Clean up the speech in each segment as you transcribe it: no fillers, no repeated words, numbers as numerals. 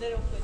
내려온다.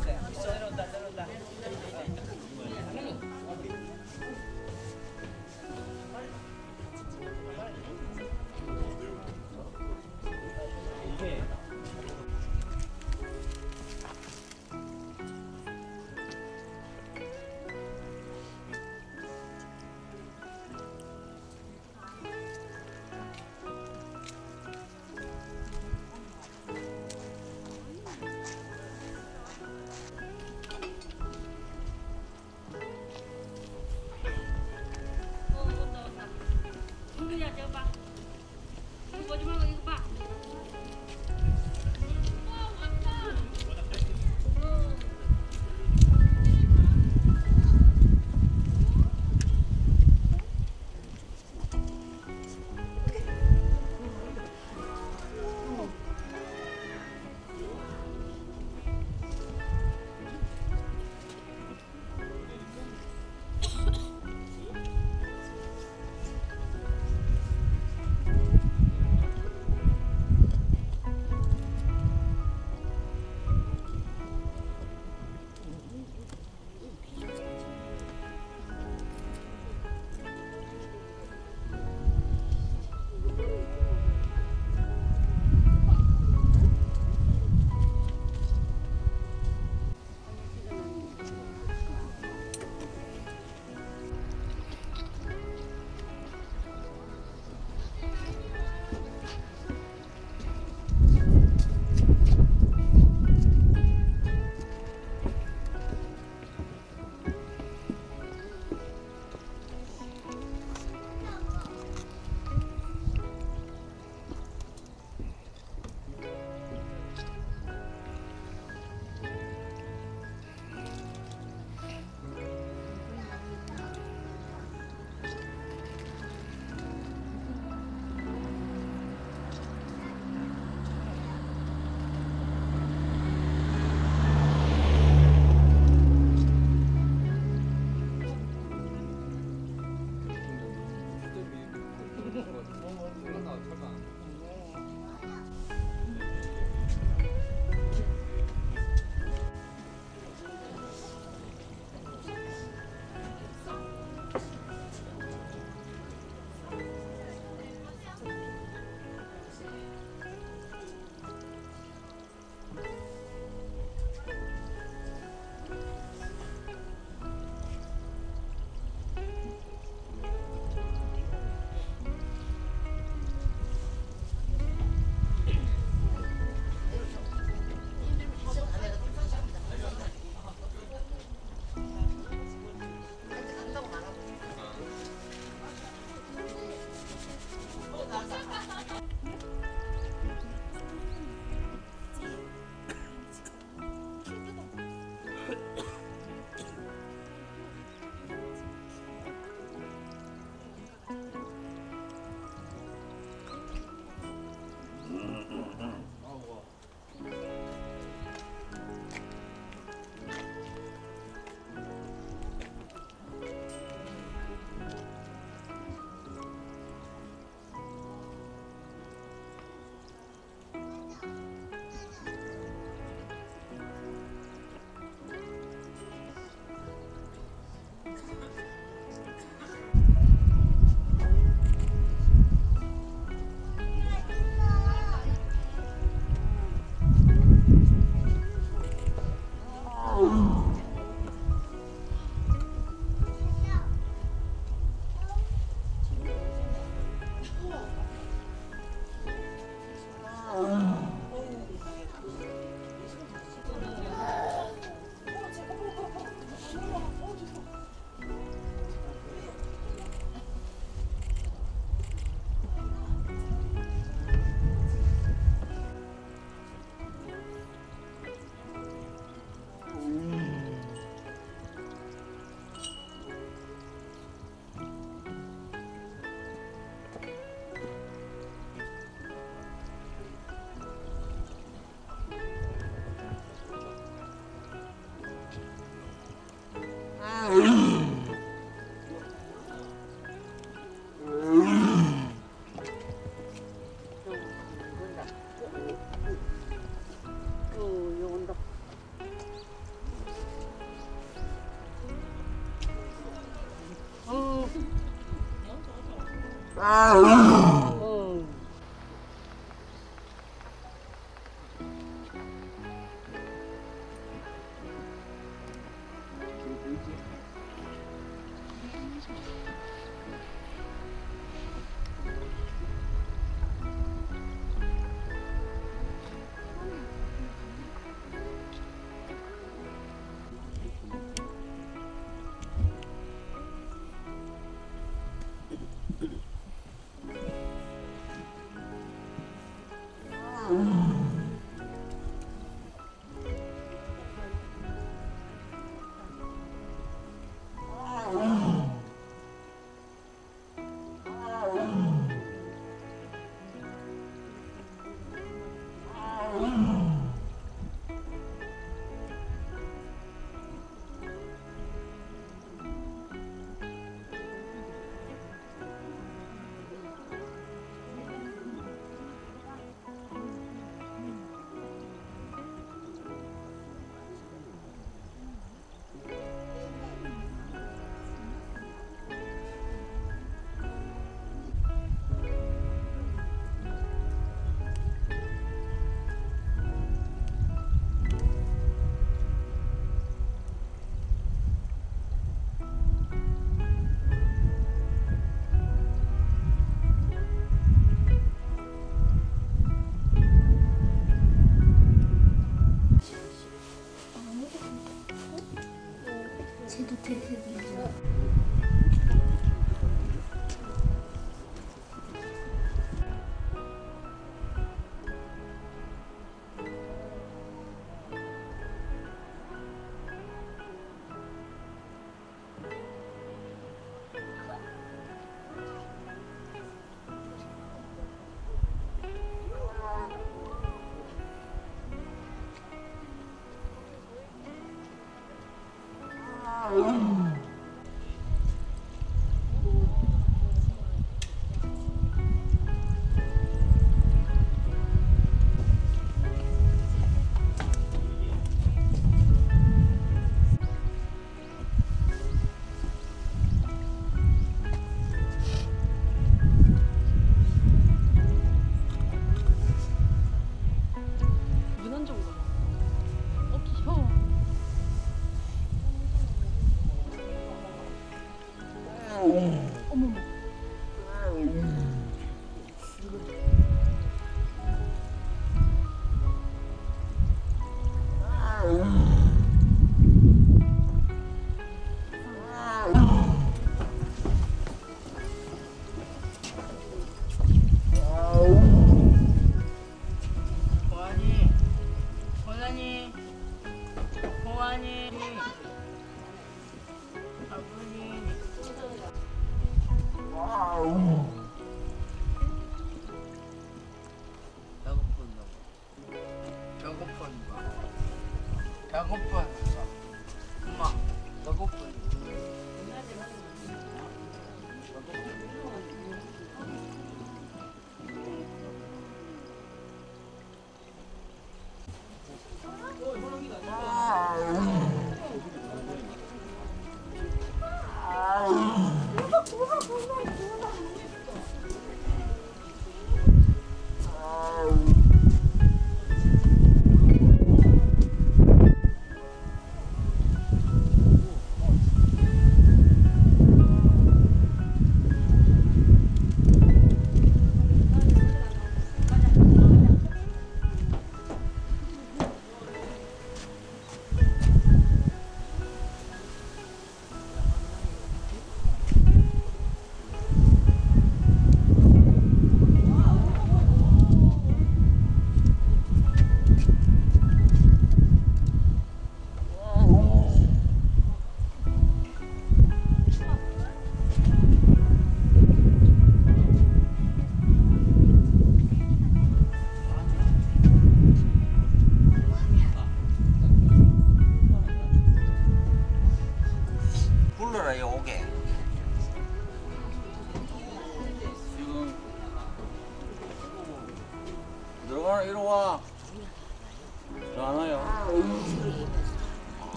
조용히 하면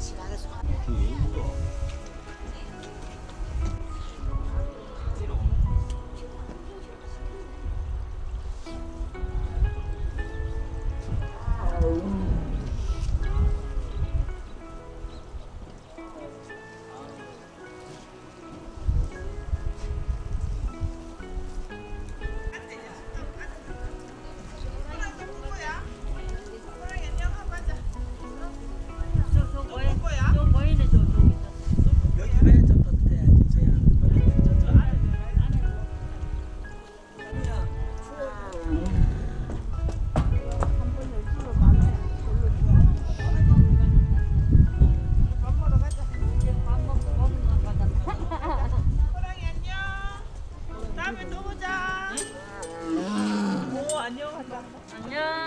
집 알아서.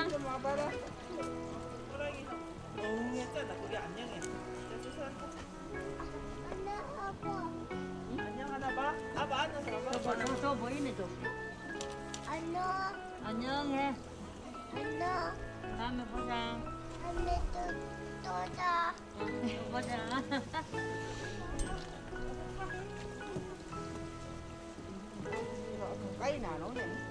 좀 와봐라. 호랑이가 엉 했잖아. 그게 안녕해. 안녕 하나 봐. 아빠 안녕하세요. 너 저 보이네 좀. 안녕. 안녕해. 안녕. 다음에 보자. 다음에 또 보자. 또 보자. 가까이 안 오네.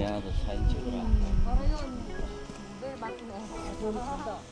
야, 너 사진 찍어라. 왜 맞구나. 안녕.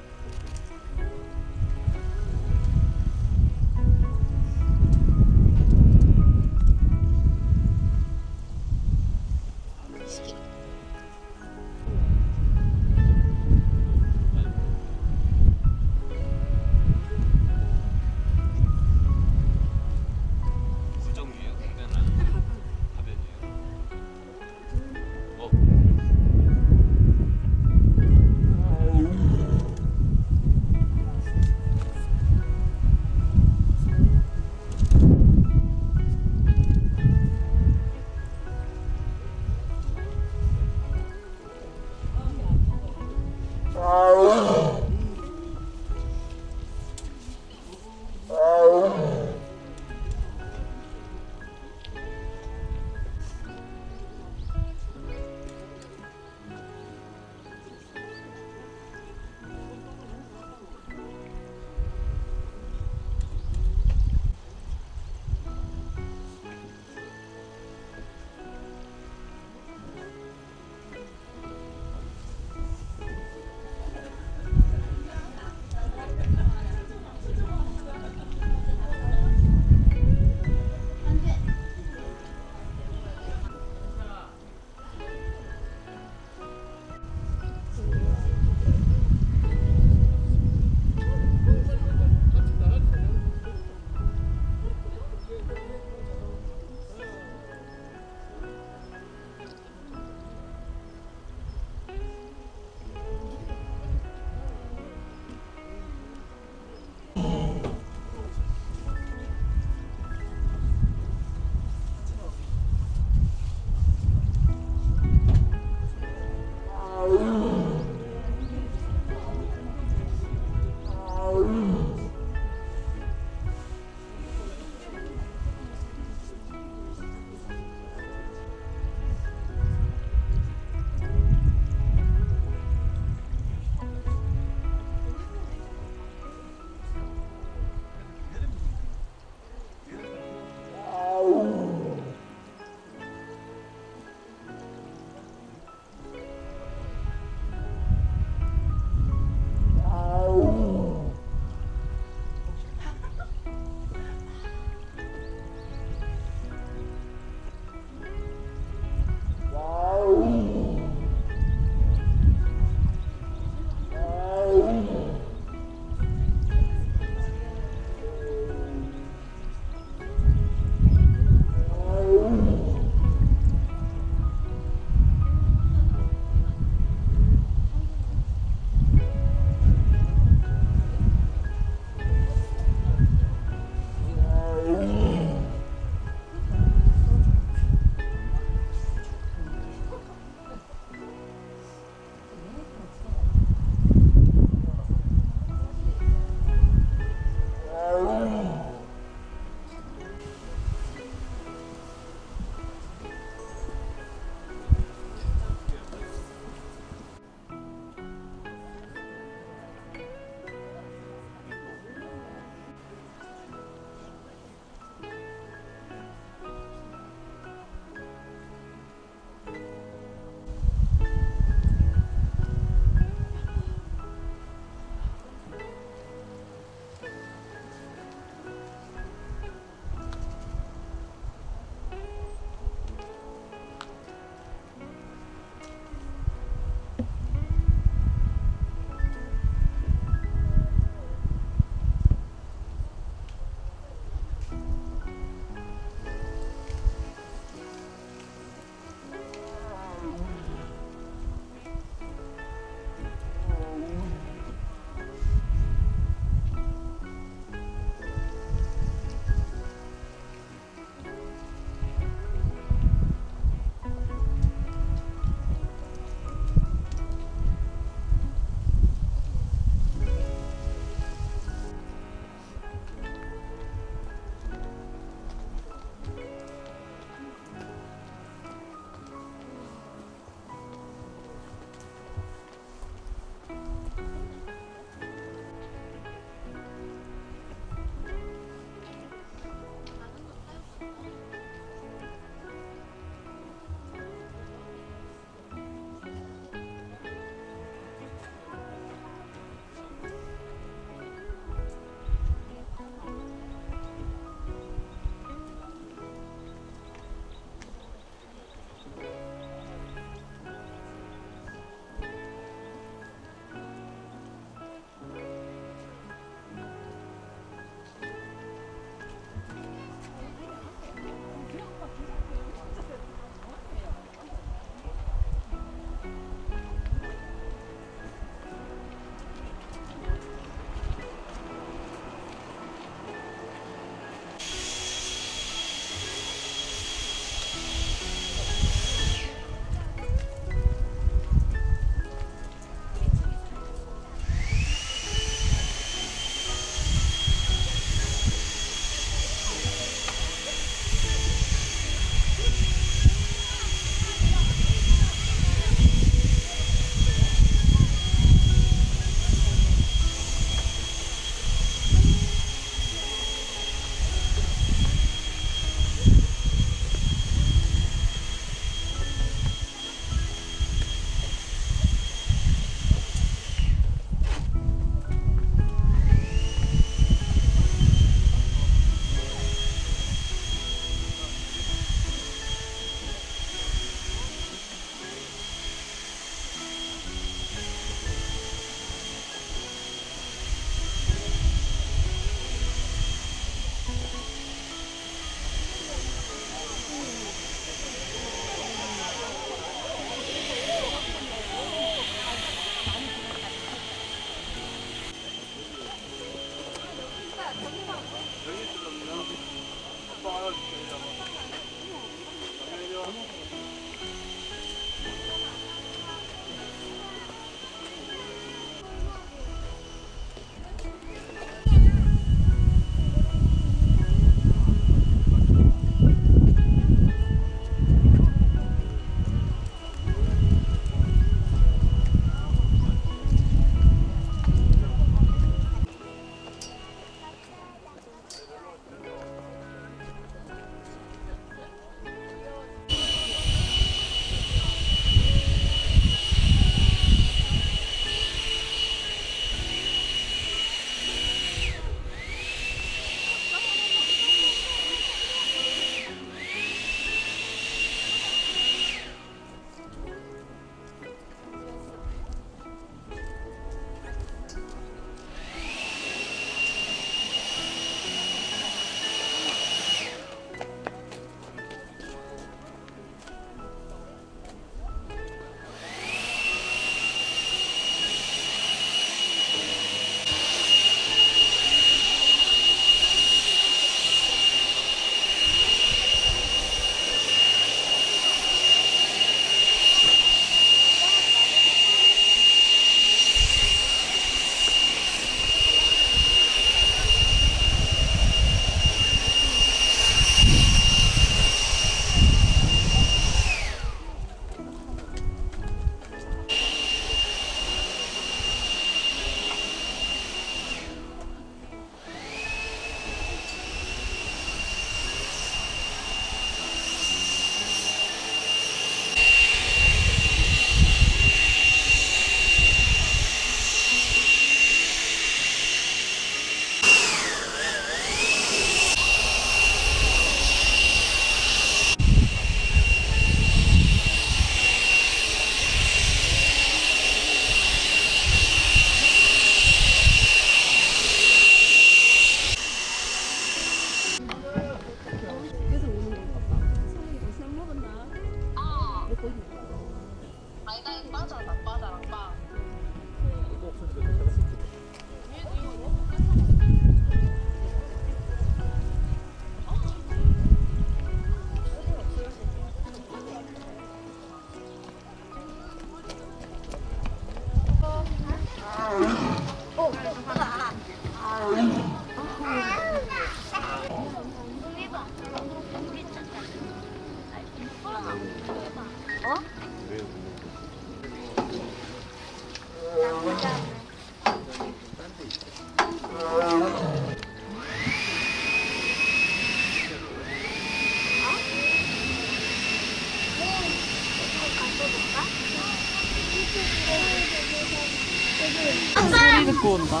갖고 온다. 아빠.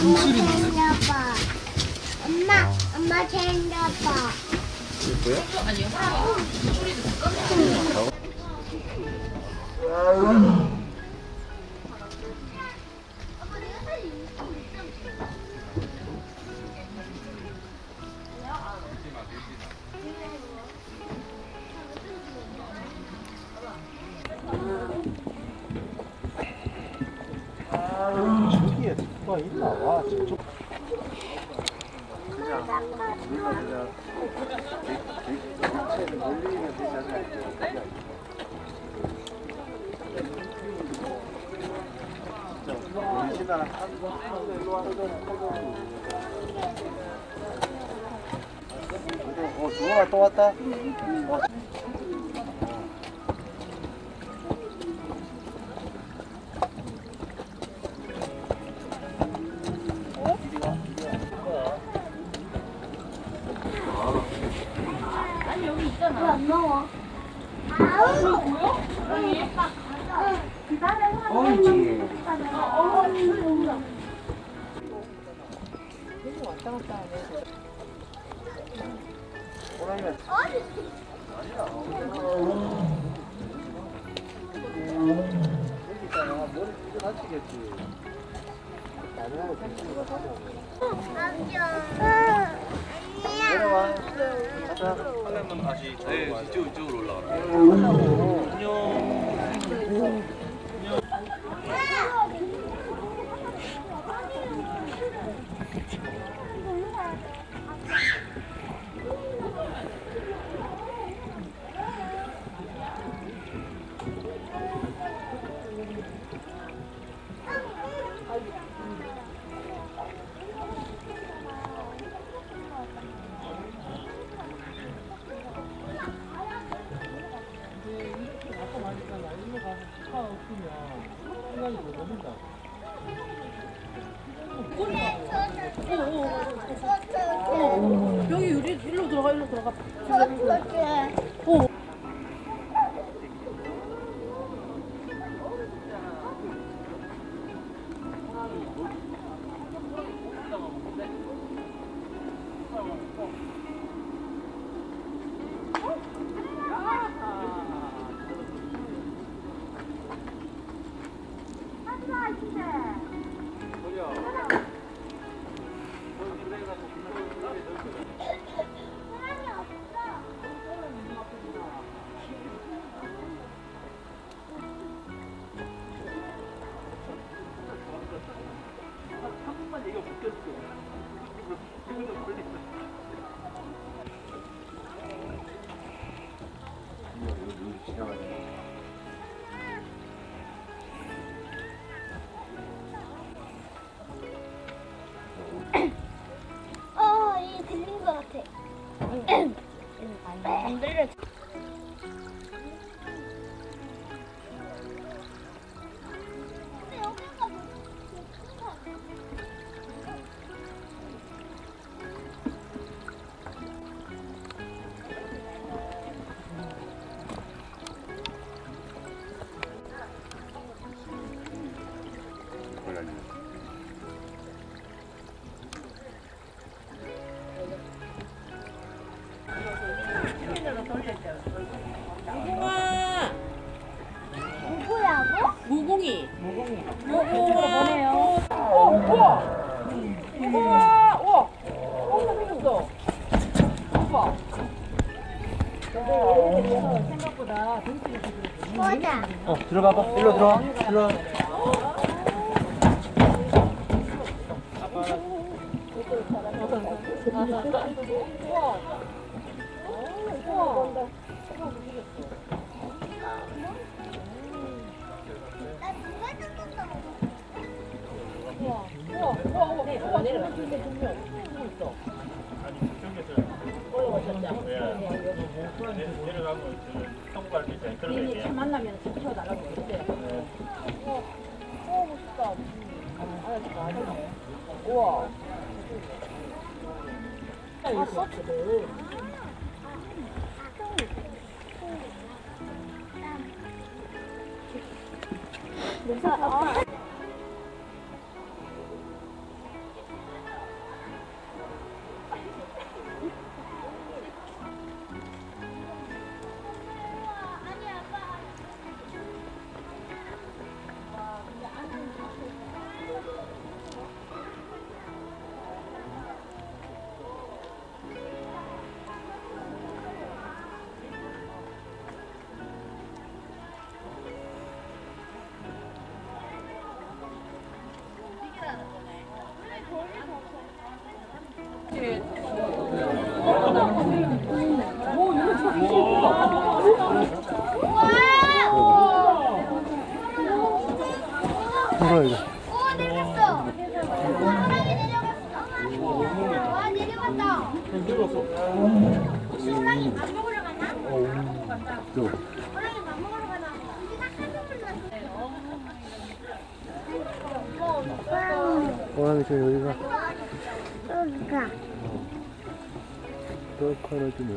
엄마 챙겨봐. 엄마 챙겨봐. 이거요? 아니요. 소리도 깜짝이야. 저기에 누가 있나? 와, 저쪽. 어, 누가 또 왔다? 들어가봐. 일로 들어와. 일로. 아, 뭐야 이거? 오 내려갔어. 사람이 내려갔어. 와 내려갔다. 내려갔어. 혹시 호랑이 밥 먹으러 가나? 호랑이 밥 먹으러 가나? 호랑이 저 여기가. 여기가. 떡하나 좀 해.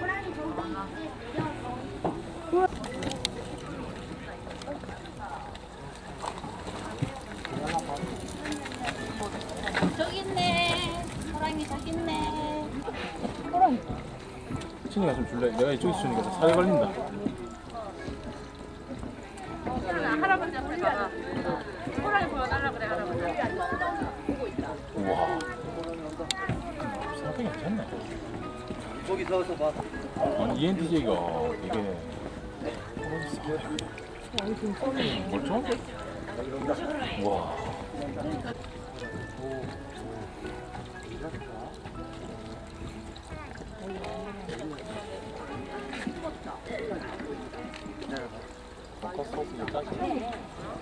호랑이 저기 있지. 저기 있네. 호랑이 저기 있네. 호랑이. 수진이가 좀 줄래? 내가 이쪽에 수진이가 살이 걸린다. 할아버지한테 내가 호랑이 보여달라 그래. 할아버지. 보고 있다. 우와. 상당히 괜찮네. 거기 서서 봐. 아니 ENTJ가 이게 멀쩡? 와. 오!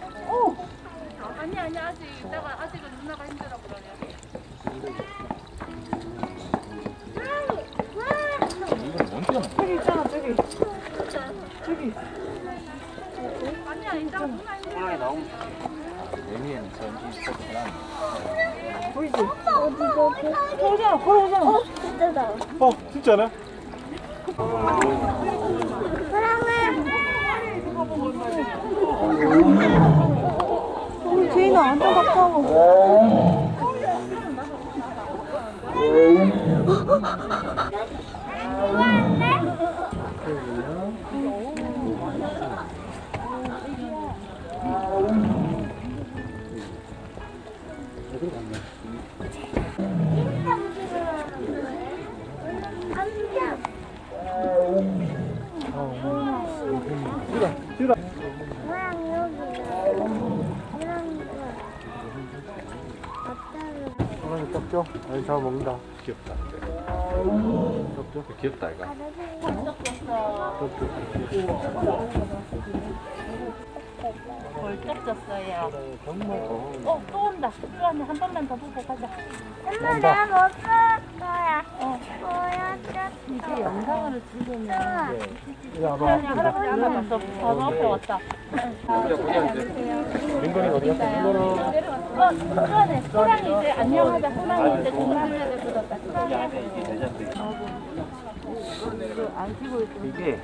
아니 아니 아직 이따가 아직은 누나가 힘들어 그러네. 이건 뭔데요? 저기 있잖아 저기. 저기. 아니야 이따가 누나 힘들어. 애미는 전기 있었구나. 보이지? 어디서 보자, 보자. 어, 진짜다. 어, 진짜네. 사랑해. 주인아 안 따갑다고. 귀엽죠? 아니 잘 먹는다. 귀엽다. 귀엽죠? 귀엽다 이거. 벌떡 졌어요. 어, 또 온다. 또 왔네. 한 번만 더 보고 가자. 엄마 나 못 볼 거야. 보여줘. 이게 영상으로 찍으면. 야, 봐. 할아버지 하나 더 바로 앞에 왔다. 민건이 어디야? 그러네. 호랑이 이제 안녕하자. 호랑이 이제 동물들에 묻었다. 안 쓰고 있어. 이게.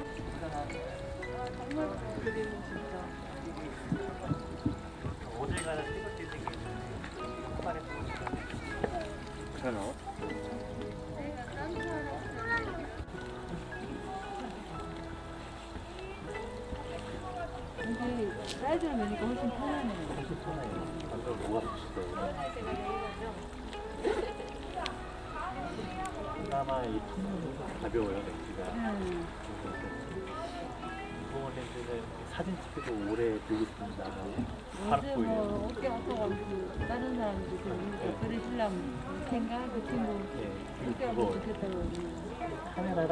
잘 나와? 이게 사이즈를 내니까 훨씬 편하네. 그나마 이 통은 가벼워요, 렌즈가. 무거운 렌즈는 사진 찍기도 오래 들고 싶습니다. 어제 뭐 어깨 아파가지고 다른 사람들이 그러시려면 생각하고 그 친구 어깨 아프면 좋겠다고 카메라가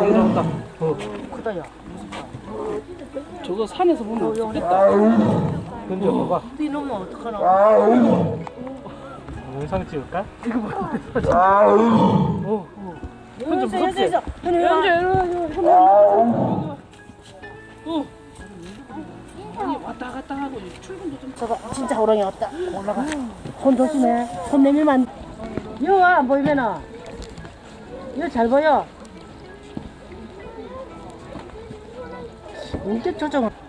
온다. 크다, 야. 저거 산에서 보면 어쩌겠다. 근데 봐봐. 니 놈은 어떡하나? 영상 찍을까? 이거 봐. 어. 현재 무섭지? 현재 일어나. 어. 아니 왔다 갔다 하고 출근도 좀. 저거 진짜 호랑이 왔다. 올라가. 손 조심해. 손 내밀면 여와 안 보이면아. 여 잘 보여. 언제 저장? 왔다.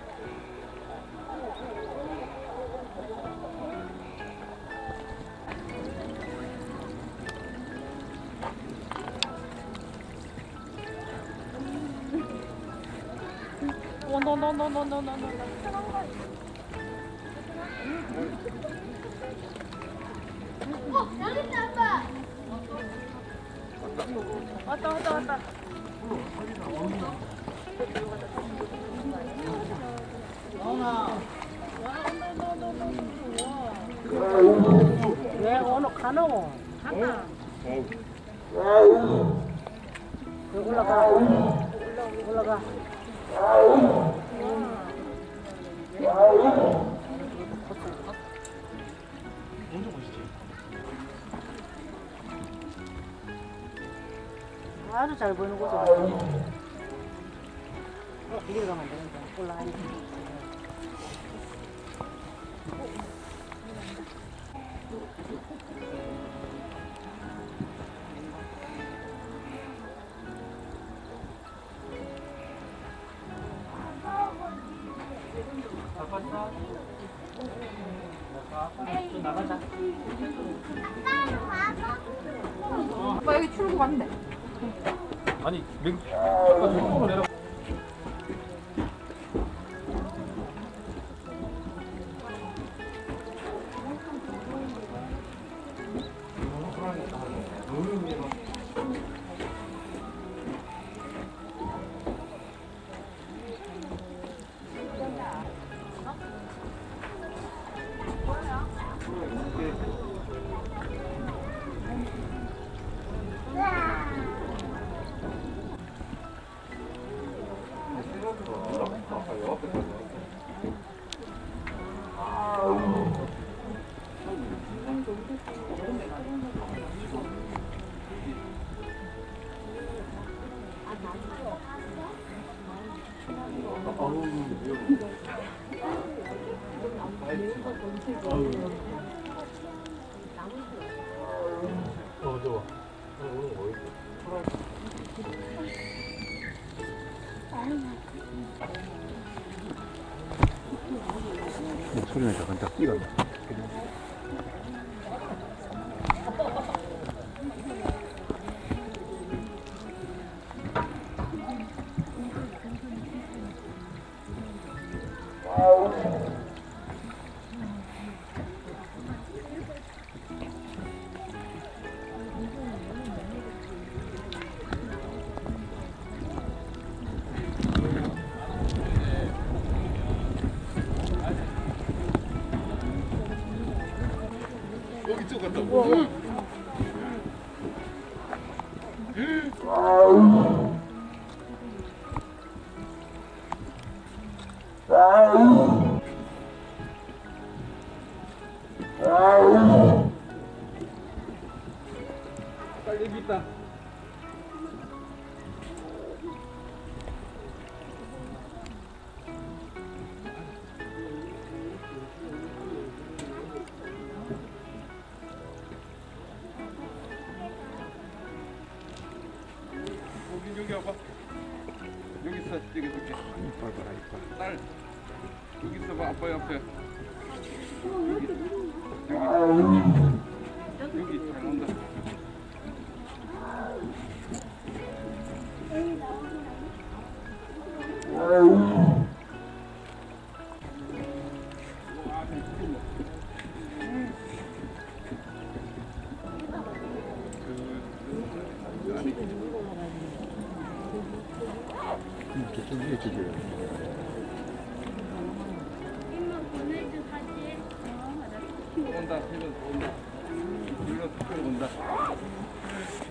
왜 오늘 가노? 간다. 올라가. 먼저 보시지. 아주 잘 보이는 거죠. 이리로 가면 안 되는데 올라가니까. 아빠 여기 출구 왔네. 아니 맥 아빠 출구로 내려. 소리나 잠깐 딱 뛰어. 온다.